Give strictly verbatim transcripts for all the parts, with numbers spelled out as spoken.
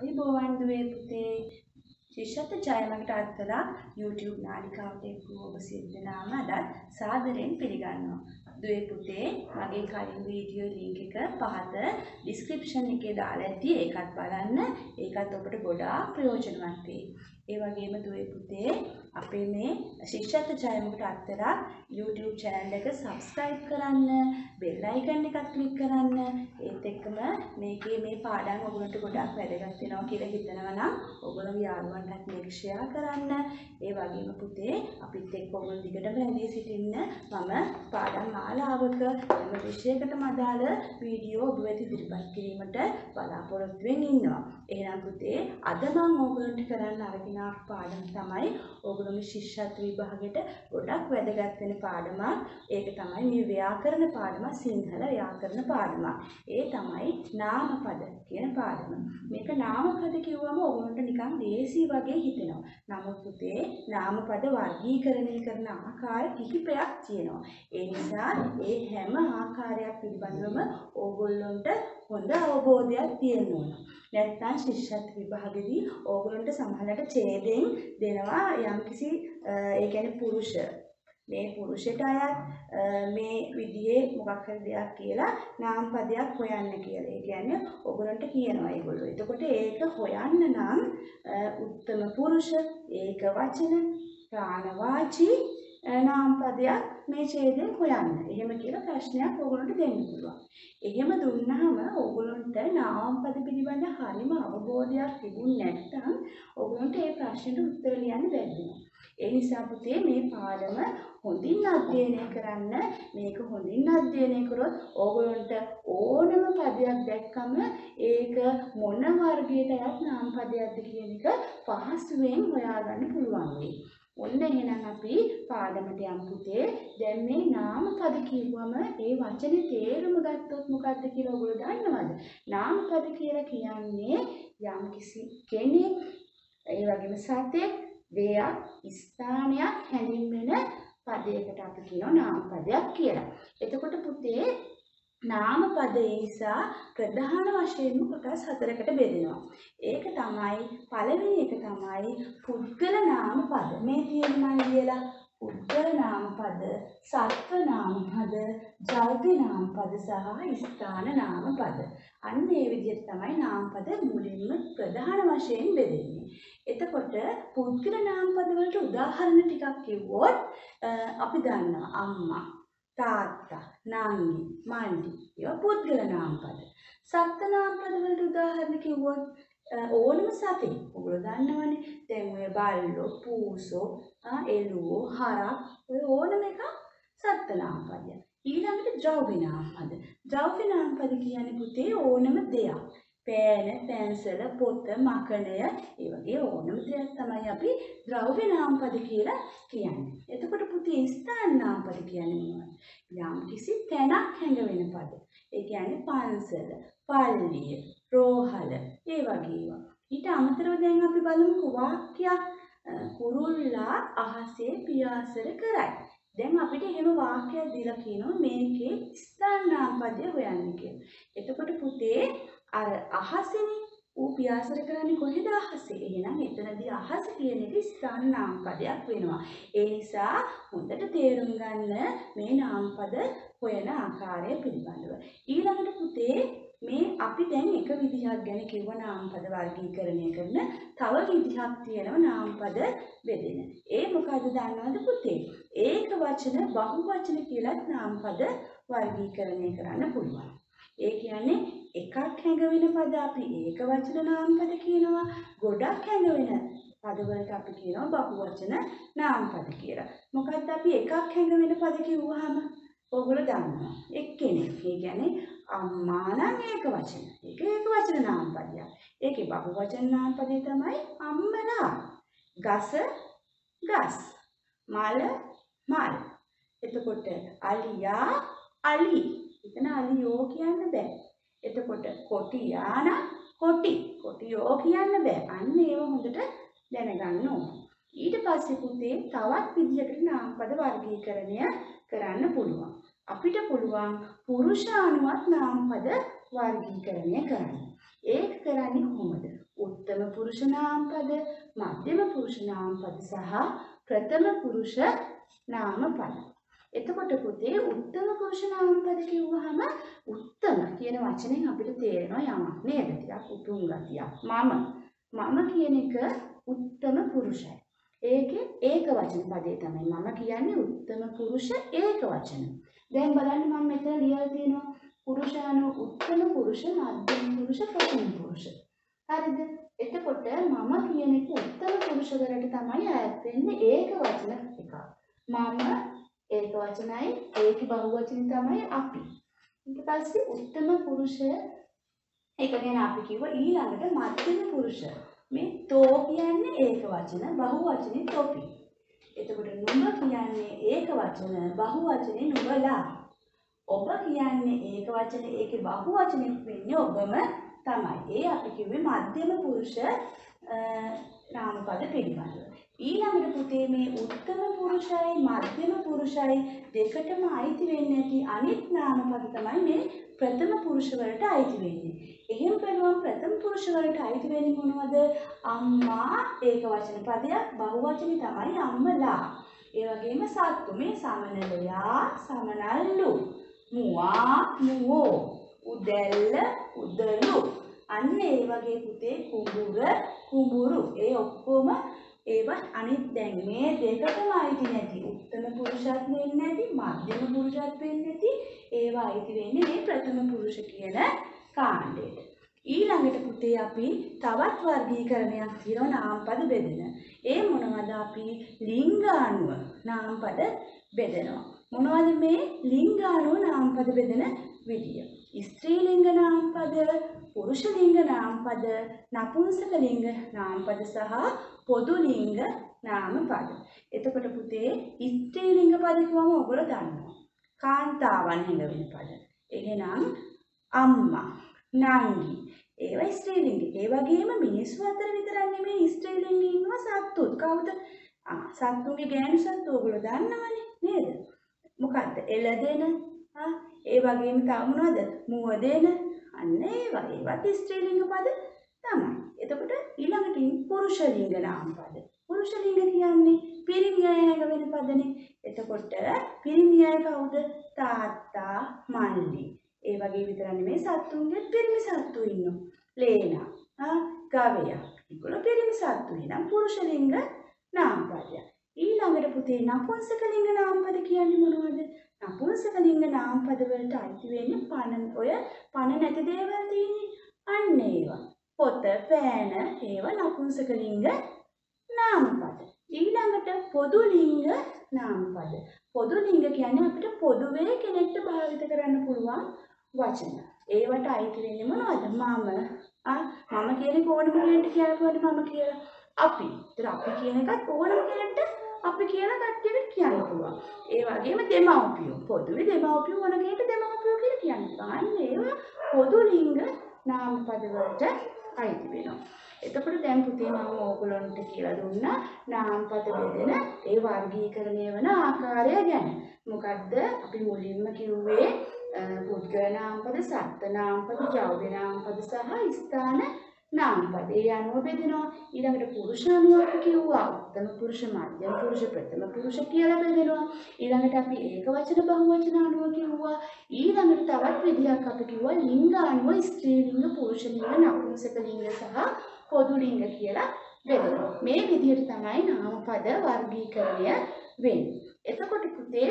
अनुभवान्वे शिष्यत चायमटाद YouTube नालिकावते सादरें पिलिगन्नो दुए पुते मगे कालिंग वीडियो लिंक एक पहात डिस्क्रिप्शन के डाले थी एकात बालन एकात तो पर बोला प्रयोजन मानते ये वगे में दुए पुते अपने में शिक्षक चाहे मुक्त आतरा यूट्यूब चैनल लेकर सब्सक्राइब कराना बेल आइकन ने काट क्लिक कराना ये तक में मैं के मैं पारण ओगुलों तो बोला पहले करते ना कि रहित ना ना ओगुलों भी आलवान रख में शेयर कराना ये वगे में पुते अपने तक ओगुलों दिखता पहले सिटिंग ना मामा पारण ආලාවක එම විශේෂයකටම අදාළ වීඩියෝ ඔබ වෙත ඉදිරිපත් කිරීමට බලාපොරොත්තු වෙමින් ඉන්නවා. එහෙනම් පුතේ අද මම ඕගොල්ලන්ට කරන්න අරගෙන ආපු පාඩම තමයි ඕගොල්ලෝ ශිෂ්‍යත්ව විභාගෙට ගොඩක් වැදගත් වෙන පාඩම. ඒක තමයි මේ ව්‍යාකරණ පාඩම, සිංහල ව්‍යාකරණ පාඩම. ඒ තමයි නාමපද කියන පාඩම. මේක නාමපද කියවම ඕගොල්ලන්ට නිකන් දේශී වගේ හිතෙනවා. නමුත් පුතේ නාමපද වර්ගීකරණය කරන ආකාර කිහිපයක් තියෙනවා. ඒ නිසා ඒ හැම ආකාරයක් පිළිබඳවම ඕගොල්ලන්ට හොඳ අවබෝධයක් තියෙන්න ඕන. නැත්නම් ශිෂ්‍යත්ව විභාගෙදී ඕගොල්ලන්ට සමහරවිට ඡේදයෙන් දෙනවා යම්කිසි ඒ කියන්නේ පුරුෂ මේ පුරුෂයට අයත් මේ විදිහේ මොකක් හරි දෙයක් කියලා නාම පදයක් හොයන්න කියලා. ඒ කියන්නේ ඕගොල්ලන්ට කියනවා ඒගොල්ලෝ. එතකොට ඒක හොයන්න නම් උත්තම පුරුෂ, ඒක වචන, ප්‍රාණවාචී नाम पदයක් මේ ඡේදයෙන් හොයන්න. එහෙම කියලා ප්‍රශ්නයක් ඕගොල්ලන්ට දෙන්න පුළුවන්. එහෙම දුන්නාම ඕගොල්ලන්ට නාම පද පිළිබඳ හරිම අවබෝධයක් තිබුණේ නැත්නම් ඕගොල්ලන්ට ඒ ප්‍රශ්නෙට උත්තර ලියන්න බැරි වෙනවා. ඒ නිසා පුතේ මේ පාඩම හොඳින් අධ්‍යයනය කරන්න. මේක හොඳින් අධ්‍යයනය කරොත් ඕගොල්ලන්ට ඕනම පදයක් දැක්කම ඒක මොන වර්ගයකටවත් නාම පදයක්ද කියන එක පහසුවෙන් හොයාගන්න පුළුවන් වෙයි. ඔන්න එහෙනම් අපි පාඩමට යමු පුතේ. දැන් මේ නාම පද කියවම ඒ වචනේ තේරුම ගත්තොත් මොකද්ද කියලා ඔයගොල්ලෝ දන්නවද? නාම පද කියලා කියන්නේ යම්කිසි කෙනෙක්, ඒ වගේම සතෙක්, දෙයක්, ස්ථානයක් හැඳින්වෙන පදයකට අපි කියනවා නාම පදයක් කියලා. එතකොට පුතේ නාම පද නිසා ප්‍රධාන වශයෙන්ම කොටස් හතරකට බෙදෙනවා. ඒක තමයි පළවෙනි එක තමයි පුද්ගල නාම පද. මේ තියෙනවා කියලා පුද්ගල නාම පද, සත්ව නාම පද, ජාති නාම පද සහ ස්ථාන නාම පද. අන්න මේ විදිහට තමයි නාම පද මුලින්ම ප්‍රධාන වශයෙන් බෙදෙන්නේ. එතකොට පුද්ගල නාම පද වලට උදාහරණ ටිකක් කිව්වොත් අපි දන්නවා අම්මා, තාත්තා, නංගි, මන්දි. ඒවා පුද්ගල නාම පද. සත්ව නාම පද වලට උදාහරණ කිව්වොත් ඕනම සතෙක් ඔයගොල්ලෝ දන්නවනේ. දැන් ඔය බල්ලෝ, පූසෝ, එළුවෝ, හරක් ඔය ඕනම එක සත්ව නාම පදයක්. ඊළඟට ද්‍රව්‍ය නාම පද. ද්‍රව්‍ය නාම පද කියන්නේ පුතේ ඕනම දෙයක්. පෑන, පැන්සල, පොත, මකණය, ඒ වගේ ඕනම දෙයක් තමයි අපි ද්‍රව්‍ය නාම පද කියලා කියන්නේ. එතකොට පුතේ ස්ථාන නාම පද කියන්නේ මොනවද? යම්කිසි තැනක් හැඟවෙන පද. ඒ කියන්නේ පන්සල, පල්ලිය, රෝහල, ඒ වගේ ඒවා. ඊට අමතරව දැන් අපි බලමු වාක්‍යයක්. කුරුල්ලා අහසේ පියාසර කරයි. දැන් අපිට එහෙම වාක්‍යයක් දීලා කියනවා මේකේ ස්ථාන නාම පදය හොයන්න කියලා. එතකොට පුතේ අර අහසෙනි ඌ පියාසර කරන්නේ කොහෙද? අහසේ. එහෙනම් එතනදී අහස කියන එක ස්ථාන නාම පදයක් වෙනවා. ඒ නිසා හොඳට තේරුම් ගන්න මේ නාම පද හොයන ආකාරය පිළිබඳව. ඊළඟට පුතේ මේ අපි දැන් එක විදිහක් ගැන කියව නාම පද වර්ගීකරණය කරන තව විදිහක් තියෙනවා නාම පද බෙදෙන. ඒ මොකද්ද දන්නවද පුතේ? ඒක වචන බහුවචන කියලා නාම පද වර්ගීකරණය කරන්න පුළුවන්. ඒ කියන්නේ එකක් හැඟවෙන පද අපි ඒක වචන නාම පද කියනවා. ගොඩක් හැඟවෙන පදවලට අපි කියනවා බහුවචන නාම පද කියලා. මොකක්ද අපි එකක් හැඟවෙන පද කිව්වහම ඔයගොල්ලෝ දන්නවා එක්කෙනෙක්. ඒ කියන්නේ අම්මා නම් ඒක වචන. ඒක ඒක වචන නාම පදයක්. ඒකේ බහුවචන නාම පදේ තමයි අම්මලා. ගස ගස්. මල මල්. එතකොට අලියා අලි. එතන අලියෝ කියන්න බෑ. එතකොට කොටියාන කොටි. කොටියෝ කියන්න බෑ. අන්න ඒව හොඳට දැනගන්න ඕන. ඊට පස්සේ පුතේ තවත් විදිහකට නාම පද වර්ගීකරණය කරන්න පුළුවන්. අපිට පුළුවන් පුරුෂානුවත් නාම පද වර්ගීකරණය කරන්න. ඒක කරන්නේ කොහොමද? උත්තම පුරුෂ නාම පද, මධ්‍යම පුරුෂ නාම පද සහ ප්‍රථම පුරුෂ නාම පද. එතකොට පුතේ උත්තම පුරුෂ නාම පද කියුවහම උත්තම කියන වචනයෙන් අපිට තේරෙනවා යමක් නේද? ටිකක් උතුම් ගතියක්. මම මම කියන එක උත්තම පුරුෂයි. ඒකේ ඒක වචන පදේ තමයි මම කියන්නේ උත්තම පුරුෂ ඒක වචන. දැන් බලන්න මම මෙතන ලියලා තියෙනවා පුරුෂාණු උත්තම පුරුෂ මධ්‍යම පුරුෂ ප්‍රථම පුරුෂ. හරිද? එතකොට මම කියන එක උත්තම පුරුෂ වලට තමයි ඈත් වෙන්නේ ඒක වචන එකක්. මම ඒක වචනයි ඒකේ බහුවචන තමයි අපි. ඊට පස්සේ උත්තම පුරුෂය ඒක ගැන අපි කිව්වා. ඊළඟට මධ්‍යම පුරුෂ මේ තෝ කියන්නේ ඒක වචන බහුවචනේ තෝපි. එතකොට නුඹ කියන්නේ ඒක වචන බහුවචනේ නුඹලා. ඔබ කියන්නේ ඒක වචනේ ඒකේ බහුවචනෙත් වෙන්නේ ඔබම තමයි. ඒ අපි කිව්වේ මධ්‍යම පුරුෂ නාම පද පිළිබඳව. ඊළඟට පුතේ මේ උත්තම පුරුෂයි මධ්‍යම පුරුෂයි දෙකටම අයිති වෙන්නේ නැති අනිත් නාම පද තමයි මේ ප්‍රථම පුරුෂ වලට අයිති වෙන්නේ. එහෙම බලුවම ප්‍රථම පුරුෂ වලට අයිති වෙන්නේ මොනවද? අම්මා ඒක වචන පදයක් බහුවචනේ තමයි අම්මලා. ඒ වගේම සත්තු මේ සමනලයා සමනල්ලු, මුවා මුවෝ, උදැල්ල උදළු. අන්න ඒ වගේ පුතේ කුඹුර කුඹුරු. ඒ ඔක්කොම ඒවත් අනිත් දැන් මේ දෙකටම අයිති නැති උත්තම පුරුෂත් වෙන්නේ නැති මධ්‍යම පුරුෂත් වෙන්නේ නැති ඒවා අයිති වෙන්නේ මේ ප්‍රථම පුරුෂ කියන කාණ්ඩයට. ඊළඟට පුතේ අපි තවත් වර්ගීකරණයක් තියෙනවා නාම පද බෙදෙන. ඒ මොනවද? අපි ලිංගානුව නාම පද බෙදෙනවා. මොනවද මේ ලිංගානුව නාම පද බෙදෙන විදිය? ස්ත්‍රී ලිංග නාම පද, පුරුෂ ලිංග නාම පද, නපුංසක ලිංග නාම පද සහ පොදු ලිංග නාම පද. එතකොට පුතේ ස්ත්‍රී ලිංග පද කියවම ඔයගොල්ලෝ දන්නවා. කාන්තාවන් හිඟ වෙන පද. එහෙනම් අම්මා, නංගි ඒවා ස්ත්‍රී ලිංග. ඒ වගේම මිනිස්සු අතර විතරක් නෙමෙයි ස්ත්‍රී ලිංග ඉන්නවා සත්තුත්. කවුද? ආ සත්තුන්ගේ ගෑනු සත්තු ඔයගොල්ලෝ දන්නවනේ නේද? මොකද්ද? එළදෙන, ආ ඒ වගේම තව මොනවද? මුවදෙන. අන්න ඒවා ඒවත් ස්ත්‍රී ලිංග පද තමයි. එතකොට ඊළඟට පුරුෂ ලිංග නාම පද. පුරුෂ ලිංග කියන්නේ පිරිමියයි හැඟ වෙන පදනේ. එතකොට පිරිමියයි කවුද? තාත්තා, මල්ලි. ඒ වගේ විතර නෙමෙයි සත්තුන්ගේ පිරිමි සත්තු ඉන්නවා. ලේනා, ආ ගවයා. ඒගොල්ලෝ පිරිමි සත්තු. එහෙනම් පුරුෂ ලිංග නාම පදය. ඊළඟට පුතේ නපුංසක ලිංග නාම පද කියන්නේ මොනවද? නපුංසක ලිංග නාම පද වලට අයිති වෙන්නේ පණ ඔය පණ නැති දේවල් තියෙන්නේ. අන්න ඒවා. පොත, පෑන ඒවා නපුංසක ලිංග නාම පද. ඊළඟට පොදු ලිංග නාම පද. පොදු ලිංග කියන්නේ අපිට පොදුවේ කෙනෙක්ට භාවිත කරන්න පුළුවන් වචන. ඒවට අයිති වෙන්නේ මොනවද? මම, ආ මම කියන්නේ ඕනම කෙනෙක්ට කියනකොට මම කියලා. අපි. ඒතර අපි කියන එකත් ඕනම කෙනෙක්ට අපි කියලා කට්ටියට කියන්න පුළුවන්. ඒ වගේම දෙමව්පියෝ. පොදුවේ දෙමව්පියෝ ඕන කෙනෙක්ට දෙමව්පියෝ කියලා කියන්න පුළුවන්. අන්න ඒවා පොදු ලිංග නාම පද වලට අයිති වෙනවා. එතකොට දැන් පුතේ මම ඕගොල්ලන්ට කියලා දුන්නා නාම පද බෙදෙන ඒ වර්ගීකරණය වන ආකාරය ගැන. මොකද්ද? අපි මුලින්ම කිව්වේ පුද්ගල නාම පද, සත්ත්ව නාම පද, ද්‍රව්‍ය නාම පද සහ ස්ථාන නාම පද. ඒ අනුව බෙදෙනවා. ඊළඟට පුරුෂ අනුව අපි කිව්වා උත්තම පුරුෂ, මධ්‍යම පුරුෂ, ප්‍රථම පුරුෂ කියලා බෙදෙනවා. ඊළඟට අපි ඒකවචන බහුවචන අනුව කිව්වා. ඊළඟට තවත් විදිහක් අපි කිව්වා ලිංග අනුව ස්ත්‍රී ලිංග, පුරුෂ ලිංග, නපුංසක ලිංග සහ පොදු ලිංග කියලා බෙදෙනවා. මේ විදිහට තමයි නාම පද වර්ගීකරණය වෙන්නේ. එතකොට පුතේ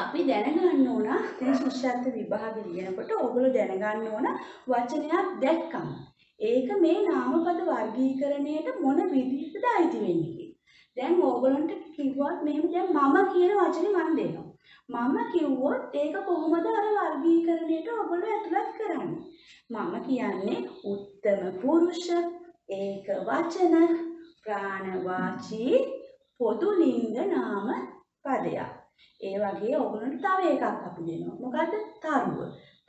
අපි දැනගන්න ඕන දැන් ශිෂ්‍යත්ව විභාග ලියනකොට ඕගොල්ලෝ දැනගන්න ඕන වචනයක් දැක්කම ඒක මේ නාම පද වර්ගීකරණයට මොන විදිහටද අයිති වෙන්නේ කියලා. දැන් ඕගොල්ලන්ට කිව්වත් මෙහෙම දැන් මම කියන වචනේ මම දෙනවා. මම කිව්වොත් ඒක කොහොමද අර වර්ගීකරණයට ඕගොල්ලෝ ඇතුළත් කරන්නේ? මම කියන්නේ උත්තම පුරුෂ, ඒක වචන, ප්‍රාණවාචී, පොදු ලිංග නාම පදයක්. ඒ වගේ ඕගොල්ලන්ට තව එකක් අපි දෙනවා. මොකද්ද? තරුව.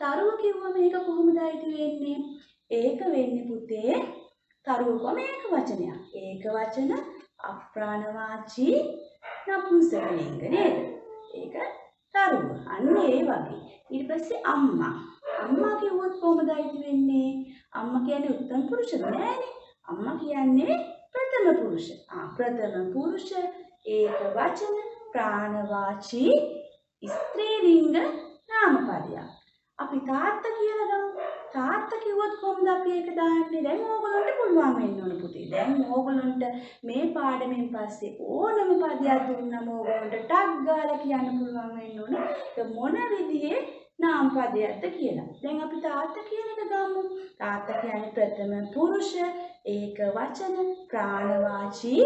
තරුව කිව්වම මේක කොහොමද අයිති වෙන්නේ? ඒක වෙන්නේ පුතේ තරුවකම ඒක වචනයක්. ඒක වචන අප්‍රාණවාචී නපුංසක ලිංග නේද? ඒක ಯಾರು ಅನ್ನೇ ವಗೆ ಇಲ್ಲಿ ಪಸ್ಸೆ ಅಮ್ಮ ಅಮ್ಮಗೆ ಓದ್ ಕೋಮದಾಯಿತು ವೆನ್ನೆ ಅಮ್ಮ කියන්නේ ಉತ್ತಮ ಪುರುಷ ನೇನೆ ಅಮ್ಮ කියන්නේ ಪ್ರಥಮ ಪುರುಷ ಆ ಪ್ರಥಮ ಪುರುಷ ಏಕವಚನ ಪ್ರಾಣವಾಚಿ ಸ್ತ್ರೀಲಿಂಗ ನಾಮಪದಯ අපි තාත්තා කියලා ගමු තාත්තා කිව්වොත් කොහොමද අපි ඒක දාන්නේ දැන් ඕගොල්ලන්ට පුළුවන් වෙන්න ඕන පුතේ දැන් ඕගොල්ලන්ට මේ පාඩමෙන් පස්සේ ඕනම පදයක් දුන්නම ඕගොල්ලන්ට ටක් ගාලා කියන්න පුළුවන් වෙන්න ඕන ඒ මොන විදිහේ නාම පදයක්ද කියලා දැන් අපි තාත්තා කියන එක ගමු තාත්තා කියන්නේ ප්‍රථම පුරුෂ ඒක වචන ප්‍රාණවාචී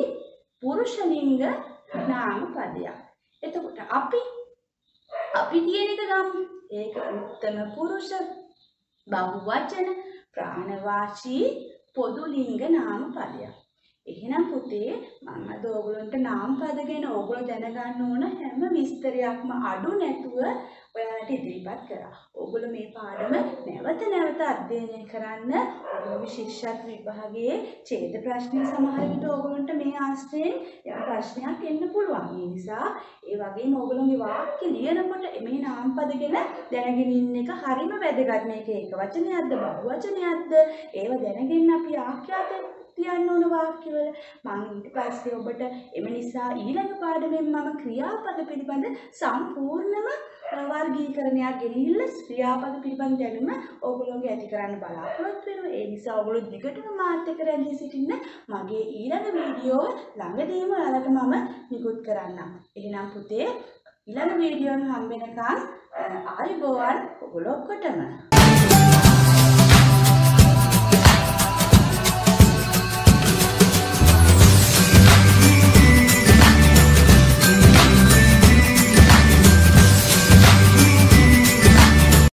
පුරුෂ ලිංග නාම පදයක් එතකොට අපි අපි කියන එක ගමු एक उत्तम पुरुष बहुवचन प्राणवाची पोदुलिंग नाम पदय එහෙනම් පුතේ මම අද ඕගොල්ලන්ට නාම පද ගැන ඕගොල්ලෝ දැනගන්න ඕන හැම විස්තරයක්ම අඩු නැතුව ඔයාලට ඉදිරිපත් කරා. ඕගොල්ලෝ මේ පාඩම නැවත නැවත අධ්‍යයනය කරන්න ඕගොල්ලෝ ශික්ෂාත් විභාගයේ ඡේද ප්‍රශ්න සමහර විට ඕගොල්ලන්ට මේ ආශ්‍රයෙන් යම් ප්‍රශ්නයක් එන්න පුළුවන්. ඒ නිසා ඒ වගේම ඕගොල්ලෝගේ වාක්‍ය ලියනකොට මේ නාම පද ගැන දැනගෙන ඉන්න එක හරිම වැදගත්. මේක එක වචනයක්ද බහුවචනයක්ද ඒව දැනගෙන අපි ආඛ්‍යාතේ තියන්න ඕන වාක්‍යවල මම ඊට පස්සේ ඔබට එම නිසා ඊළඟ පාඩමෙන් මම ක්‍රියාපද පිළිබඳ සම්පූර්ණම වර්ගීකරණයක් ගෙනිහිල්ලා ක්‍රියාපද පිළිබඳ දැනුම ඔයගොල්ලෝගේ ඇති කරන්න බලාපොරොත්තු වෙනවා. ඒ නිසා ඔයගොල්ලෝ දිගටම මාත් එක්ක රැඳී සිටින්න මගේ ඊළඟ වීඩියෝ ළඟදීම ඔයාලට මම නිකුත් කරන්නම්. එහෙනම් පුතේ ඊළඟ වීඩියෝන් හම්බ වෙනකන් ආයුබෝවන් ඔයගොල්ලෝ කොටම